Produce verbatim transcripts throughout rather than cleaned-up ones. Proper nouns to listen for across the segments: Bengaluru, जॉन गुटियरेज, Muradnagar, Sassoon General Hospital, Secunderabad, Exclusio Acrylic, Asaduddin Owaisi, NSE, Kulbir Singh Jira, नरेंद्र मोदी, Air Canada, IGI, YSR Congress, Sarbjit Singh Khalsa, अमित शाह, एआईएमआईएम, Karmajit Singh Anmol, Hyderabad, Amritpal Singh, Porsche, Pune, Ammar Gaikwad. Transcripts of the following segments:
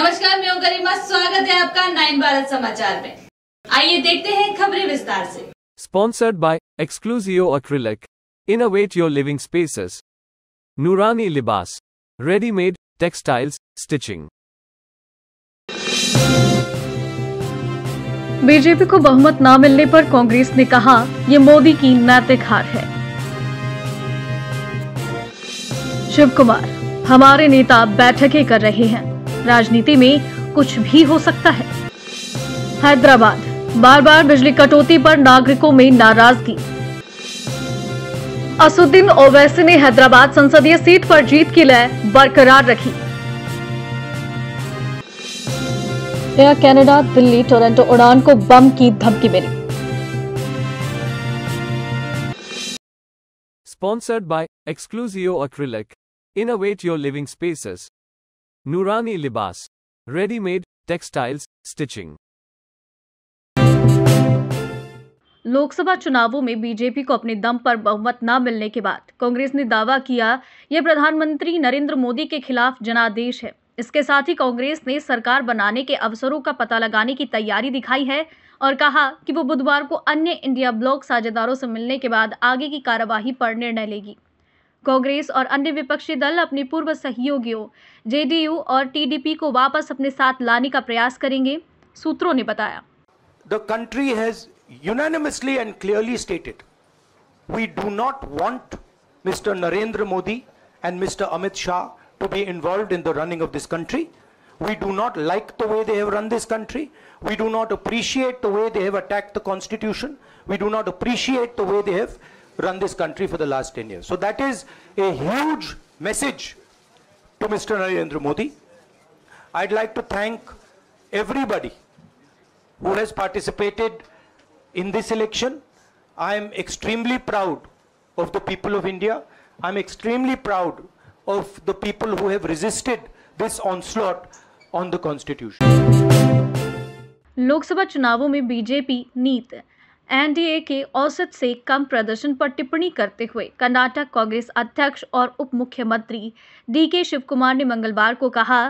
नमस्कार, मैं हूं गरिमा। स्वागत है आपका नाइन भारत समाचार में। आइए देखते हैं खबरें विस्तार से। Sponsored by exclusive acrylic, innovate your living spaces, Noorani Libas, readymade textiles, stitching. BJP को बहुमत न मिलने पर कांग्रेस ने कहा, ये मोदी की नैतिक हार है। शिवकुमार, हमारे नेता बैठकें कर रहे हैं, राजनीति में कुछ भी हो सकता है। हैदराबाद, बार बार बिजली कटौती पर नागरिकों में नाराजगी। असदुद्दीन ओवैसी ने हैदराबाद संसदीय सीट पर जीत की लय बरकरार रखी। एयर कनाडा दिल्ली टोरंटो उड़ान को बम की धमकी मिली। Sponsored by exclusive acrylic, innovate your living spaces, Noorani Libas, readymade textiles, stitching. Lok Sabha चुनावों में बीजेपी को अपने दम पर बहुमत न मिलने के बाद कांग्रेस ने दावा किया, यह प्रधानमंत्री नरेंद्र मोदी के खिलाफ जनादेश है। इसके साथ ही कांग्रेस ने सरकार बनाने के अवसरों का पता लगाने की तैयारी दिखाई है और कहा कि वो बुधवार को अन्य इंडिया ब्लॉक साझेदारों से मिलने के बाद आगे की कार्यवाही पर निर्णय लेगी। कांग्रेस और अन्य विपक्षी दल अपने पूर्व सहयोगियों जेडीयू और टीडीपी को वापस अपने साथ लाने का प्रयास करेंगे, सूत्रों ने बताया। The country has unanimously and clearly stated, we do not want mister नरेंद्र मोदी and mister अमित शाह to be involved in the running of this country. We do not like the way they have run this country. We do not appreciate the way they have attacked the constitution. We do not appreciate the way they have run this country for the last ten years. So that is a huge message to Mister Narendra Modi. I'd like to thank everybody who has participated in this election. I am extremely proud of the people of India. I'm extremely proud of the people who have resisted this onslaught on the constitution. Lok Sabha चुनावों में BJP नीत NDA के औसत से कम प्रदर्शन पर टिप्पणी करते हुए कर्नाटक कांग्रेस अध्यक्ष और उप मुख्यमंत्री डीके शिवकुमार ने मंगलवार को कहा,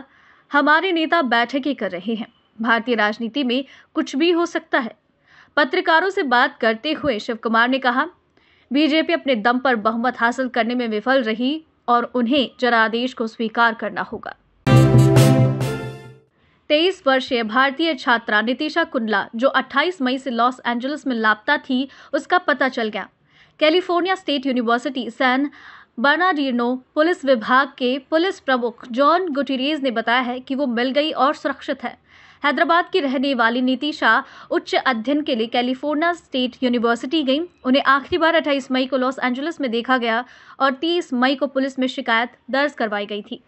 हमारे नेता बैठकें कर रहे हैं, भारतीय राजनीति में कुछ भी हो सकता है। पत्रकारों से बात करते हुए शिवकुमार ने कहा, बीजेपी अपने दम पर बहुमत हासिल करने में विफल रही और उन्हें जनादेश को स्वीकार करना होगा। तेईस वर्षीय भारतीय छात्रा नीतिशा कुंडला, जो अट्ठाईस मई से लॉस एंजलिस में लापता थी, उसका पता चल गया। California State University San Bernardino police विभाग के पुलिस प्रमुख जॉन गुटियरेज ने बताया है कि वो मिल गई और सुरक्षित है। हैदराबाद की रहने वाली नीतिशा उच्च अध्ययन के लिए कैलिफोर्निया स्टेट यूनिवर्सिटी गई। उन्हें आखिरी बार अट्ठाईस मई को लॉस एंजलिस में देखा गया और तीस मई को पुलिस में शिकायत दर्ज करवाई गई थी।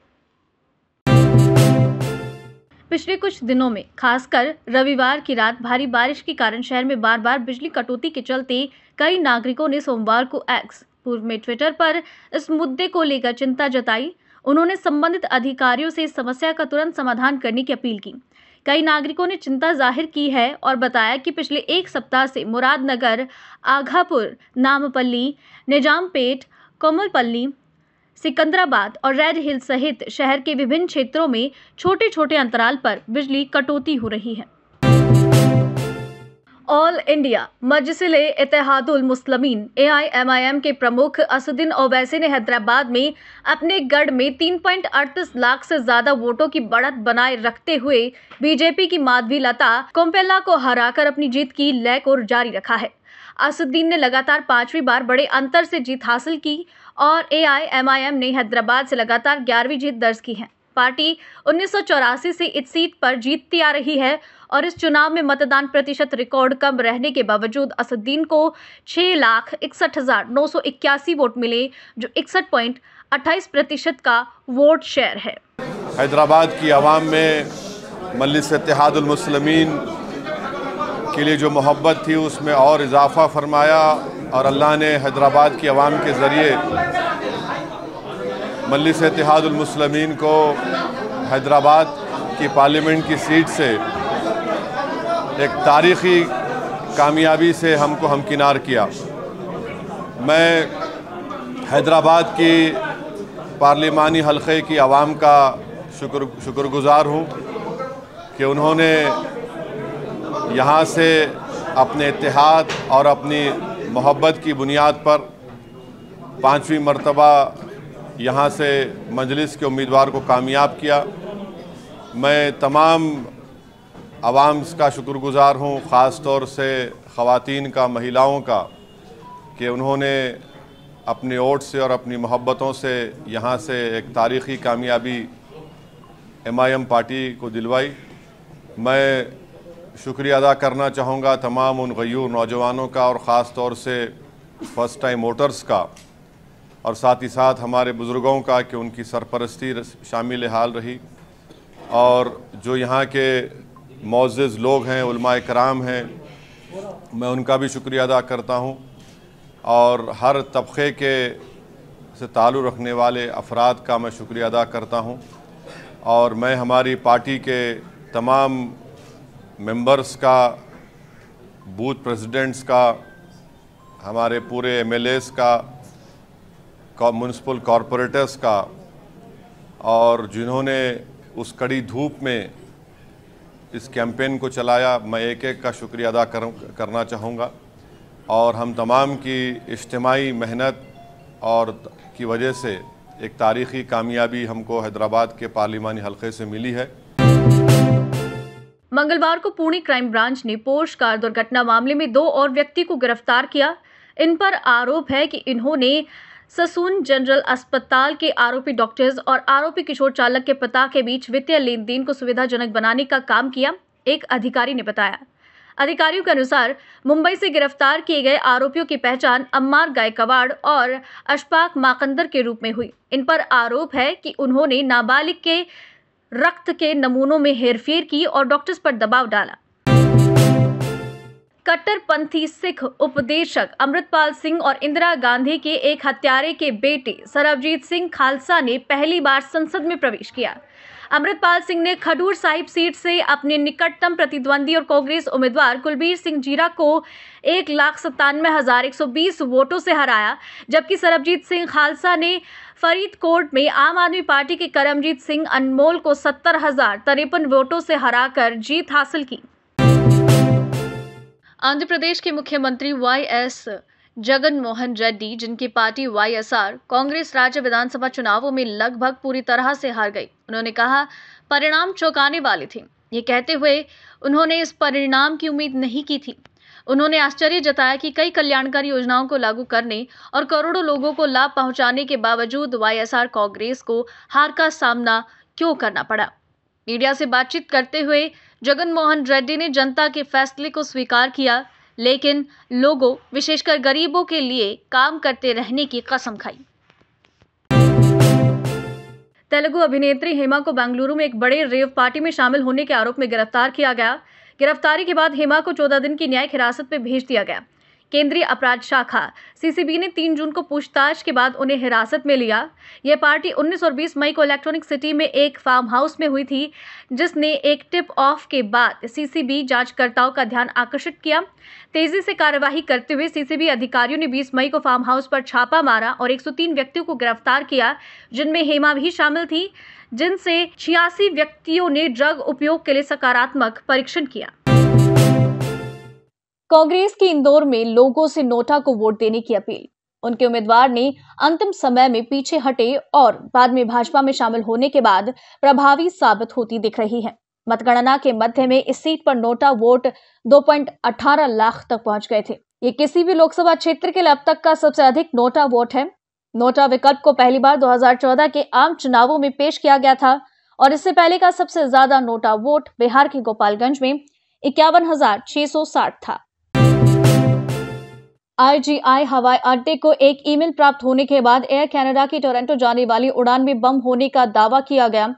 पिछले कुछ दिनों में, खासकर रविवार की रात भारी बारिश के कारण शहर में बार बार बिजली कटौती के चलते कई नागरिकों ने सोमवार को एक्स पूर्व में ट्विटर पर इस मुद्दे को लेकर चिंता जताई। उन्होंने संबंधित अधिकारियों से इस समस्या का तुरंत समाधान करने की अपील की। कई नागरिकों ने चिंता जाहिर की है और बताया कि पिछले एक सप्ताह से मुरादनगर, आघापुर, नामपल्ली, निजामपेट, कोमलपल्ली, सिकंदराबाद और रेड हिल्स सहित शहर के विभिन्न क्षेत्रों में छोटे छोटे अंतराल पर बिजली कटौती हो रही है। All India Majlis e Ittehadul Muslimeen A I M I M के प्रमुख असदुद्दीन ओवैसी ने हैदराबाद में अपने गढ़ में तीन पॉइंट अड़तीस लाख से ज़्यादा वोटों की बढ़त बनाए रखते हुए बीजेपी की माधवी लता कोम्बेला को हराकर अपनी जीत की लय को जारी रखा है। असदुद्दीन ने लगातार पांचवी बार बड़े अंतर से जीत हासिल की और ए आई एम आई एम ने हैदराबाद से लगातार ग्यारहवीं जीत दर्ज की है। पार्टी उन्नीस सौ चौरासी से इस सीट पर जीतती आ रही है और इस चुनाव में मतदान प्रतिशत रिकॉर्ड कम रहने के बावजूद असदुद्दीन को छह लाख इकसठ हजार नौ सौ इक्यासी वोट मिले, जो इकसठ पॉइंट अट्ठाईस प्रतिशत का वोट शेयर है। हैदराबाद की आवाम में मजलिस इत्तेहादुल मुस्लिमीन के लिए जो मोहब्बत थी उसमें और इजाफा फरमाया और अल्लाह ने हैदराबाद की आवाम के ज़रिए मजलिस इत्तेहादुल मुस्लिमीन को हैदराबाद की पार्लियामेंट की सीट से एक तारीख़ी कामयाबी से हमको हमकिनार किया। मैं हैदराबाद की पार्लिमानी हलक़े की आवाम का शुक्र शुक्रगुज़ार हूँ कि उन्होंने यहाँ से अपने इत्तेहाद और अपनी मोहब्बत की बुनियाद पर पाँचवीं मर्तबा यहाँ से मजलिस के उम्मीदवार को कामयाब किया। मैं तमाम आवाम का शुक्रगुज़ार हूँ, ख़ास तौर से ख़वातीन का, महिलाओं का, कि उन्होंने अपने वोट से और अपनी मोहब्बतों से यहाँ से एक तारीख़ी कामयाबी एम आई एम पार्टी को दिलवाई। मैं शुक्रिया अदा करना चाहूँगा तमाम उन गयूर नौजवानों का और ख़ास तौर से फ़र्स्ट टाइम वोटर्स का, और साथ ही साथ हमारे बुज़ुर्गों का कि उनकी सरपरस्ती शामिल हाल रही। और जो यहाँ के मुअज़्ज़िज़ लोग हैं, उलमाए कराम हैं, मैं उनका भी शुक्रिया अदा करता हूँ। और हर तबक़े के से ताल्लुक़ रखने वाले अफराद का मैं शुक्रिया अदा करता हूँ। और मैं हमारी पार्टी के तमाम मेंबर्स का, बूथ प्रेसिडेंट्स का, हमारे पूरे एम एल एज़ का, म्युनिसिपल कॉरपोरेटर्स का, और जिन्होंने उस कड़ी धूप में इस कैंपेन को चलाया, मैं एक एक का शुक्रिया अदा करूं करना चाहूँगा। और हम तमाम की इज्तिमाई मेहनत और की वजह से एक तारीख़ी कामयाबी हमको हैदराबाद के पार्लिमानी हलक़े से मिली है। मंगलवार को पुणे क्राइम ब्रांच ने पोर्श कार दुर्घटना मामले में दो और व्यक्ति को गिरफ्तार किया। इन पर आरोप है कि इन्होंने ससून जनरल अस्पताल के आरोपी डॉक्टर्स और आरोपी किशोर चालक के पता के बीच वित्तीय लेन देन को सुविधाजनक बनाने का काम किया। एक अधिकारी ने बताया, अधिकारियों के अनुसार मुंबई से गिरफ्तार किए गए आरोपियों की पहचान अम्मार गायकवाड़ और अशफाक माकंदर के रूप में हुई। इन पर आरोप है कि उन्होंने नाबालिग के रक्त के नमूनों में हेरफेर की और डॉक्टर्स पर दबाव डाला। कट्टरपंथी सिख उपदेशक अमृतपाल सिंह और इंदिरा गांधी के एक हत्यारे के बेटे सरबजीत सिंह खालसा ने पहली बार संसद में प्रवेश किया। अमृतपाल सिंह ने खडूर साहिब सीट से अपने निकटतम प्रतिद्वंदी और कांग्रेस उम्मीदवार कुलबीर सिंह जीरा को एक लाख सत्तानवे हजार एक सौ बीस वोटों से हराया, जबकि सरबजीत सिंह खालसा ने फरीदकोट में आम आदमी पार्टी के करमजीत सिंह अनमोल को सत्तर हजार तिरपन वोटों से हराकर जीत हासिल की। आंध्र प्रदेश के मुख्यमंत्री वाई एस जगन मोहन रेड्डी, जिनकी पार्टी वाई एस आर कांग्रेस राज्य विधानसभा चुनावों में लगभग पूरी तरह से हार गई, उन्होंने कहा परिणाम चौंकाने वाले थे। ये कहते हुए उन्होंने इस परिणाम की उम्मीद नहीं की थी। उन्होंने आश्चर्य जताया कि कई कल्याणकारी योजनाओं को लागू करने और करोड़ों लोगों को लाभ पहुंचाने के बावजूद वाई एस आर कांग्रेस को हार का सामना क्यों करना पड़ा। मीडिया से बातचीत करते हुए जगन मोहन रेड्डी ने जनता के फैसले को स्वीकार किया, लेकिन लोगों विशेषकर गरीबों के लिए काम करते रहने की कसम खाई। तेलुगु अभिनेत्री हेमा को बेंगलुरु में एक बड़े रेव पार्टी में शामिल होने के आरोप में गिरफ्तार किया गया। गिरफ्तारी के बाद हेमा को चौदह दिन की न्यायिक हिरासत में भेज दिया गया। केंद्रीय अपराध शाखा सी सी बी ने तीन जून को पूछताछ के बाद उन्हें हिरासत में लिया। यह पार्टी उन्नीस और बीस मई को इलेक्ट्रॉनिक सिटी में एक फार्म हाउस में हुई थी, जिसने एक टिप ऑफ के बाद सी सी बी जांचकर्ताओं का ध्यान आकर्षित किया। तेजी से कार्यवाही करते हुए सी सी बी अधिकारियों ने बीस मई को फार्म हाउस पर छापा मारा और एक सौ तीन व्यक्तियों को गिरफ्तार किया, जिनमें हेमा भी शामिल थी, जिनसे छियासी व्यक्तियों ने ड्रग उपयोग के लिए सकारात्मक परीक्षण किया। कांग्रेस की इंदौर में लोगों से नोटा को वोट देने की अपील, उनके उम्मीदवार ने अंतिम समय में पीछे हटे और बाद में भाजपा में शामिल होने के बाद प्रभावी साबित होती दिख रही है। मतगणना के मध्य में इस सीट पर नोटा वोट दो पॉइंट अठारह लाख तक पहुंच गए थे। ये किसी भी लोकसभा क्षेत्र के लिए अब तक का सबसे अधिक नोटा वोट है। नोटा विकल्प को पहली बार दो हज़ार चौदह के आम चुनावों में पेश किया गया था और इससे पहले का सबसे ज्यादा नोटा वोट बिहार के गोपालगंज में इक्यावन हजार छह सौ साठ था। आई जी आई हवाई अड्डे को एक ईमेल प्राप्त होने के बाद एयर कनाडा की टोरंटो जाने वाली उड़ान में बम होने का दावा किया गया,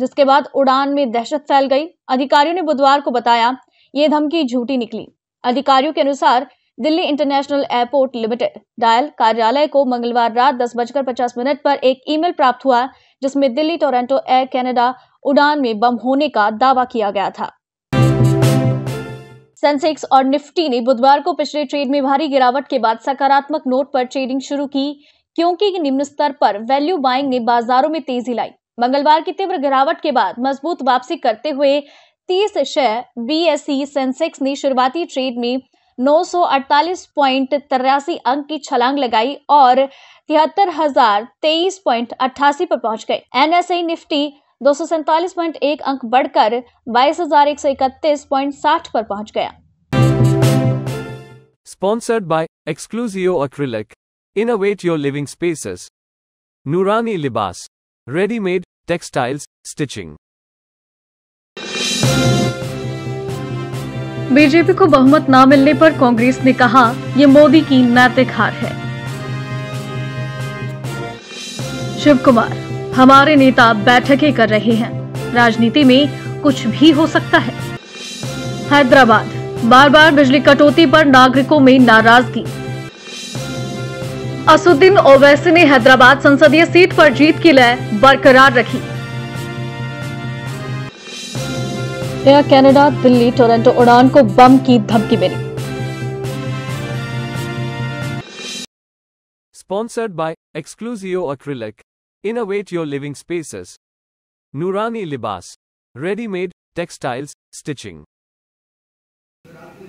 जिसके बाद उड़ान में दहशत फैल गई। अधिकारियों ने बुधवार को बताया ये धमकी झूठी निकली। अधिकारियों के अनुसार Delhi International Airport Limited DIAL कार्यालय को मंगलवार रात दस बजकर पचास मिनट पर एक ईमेल प्राप्त हुआ, जिसमें दिल्ली टोरंटो एयर कनाडा उड़ान में बम होने का दावा किया गया था। सेंसेक्स और निफ्टी ने बुधवार को पिछले ट्रेड में भारी गिरावट के बाद सकारात्मक नोट पर ट्रेडिंग शुरू की, क्योंकि निम्न स्तर पर वैल्यू बाइंग ने बाजारों में तेजी लाई। मंगलवार की तीव्र गिरावट के बाद मजबूत वापसी करते हुए तीस शेयर बीएसई सेंसेक्स ने शुरुआती ट्रेड में नौ सौ अड़तालीस पॉइंट तिरासी अंक की छलांग लगाई और तिहत्तर हजार तेईस पॉइंट अट्ठासी पर पहुंच गए। एनएसई निफ्टी दो सौ सैंतालीस पॉइंट एक अंक बढ़कर बाईस हजार एक सौ इकतीस पॉइंट साठ पर पहुंच गया। Sponsored by Exclusio Acrylic, Innovate Your Living Spaces, Nurani Libas, Ready-Made Textiles Stitching। BJP को बहुमत न मिलने पर कांग्रेस ने कहा ये मोदी की नैतिक हार है। शिवकुमार, हमारे नेता बैठकें कर रहे हैं, राजनीति में कुछ भी हो सकता है। हैदराबाद, बार बार बिजली कटौती पर नागरिकों में नाराजगी। असदुद्दीन ओवैसी ने हैदराबाद संसदीय सीट पर जीत की लय बरकरार रखी। एयर कनाडा दिल्ली टोरंटो उड़ान को बम की धमकी मिली। Sponsored by exclusive acrylic, innovate your living spaces, Noorani Libas, readymade textiles stitching.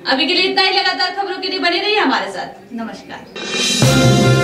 अभी के लिए इतना ही। लगातार खबरों के लिए बने रहिए हमारे साथ। नमस्कार।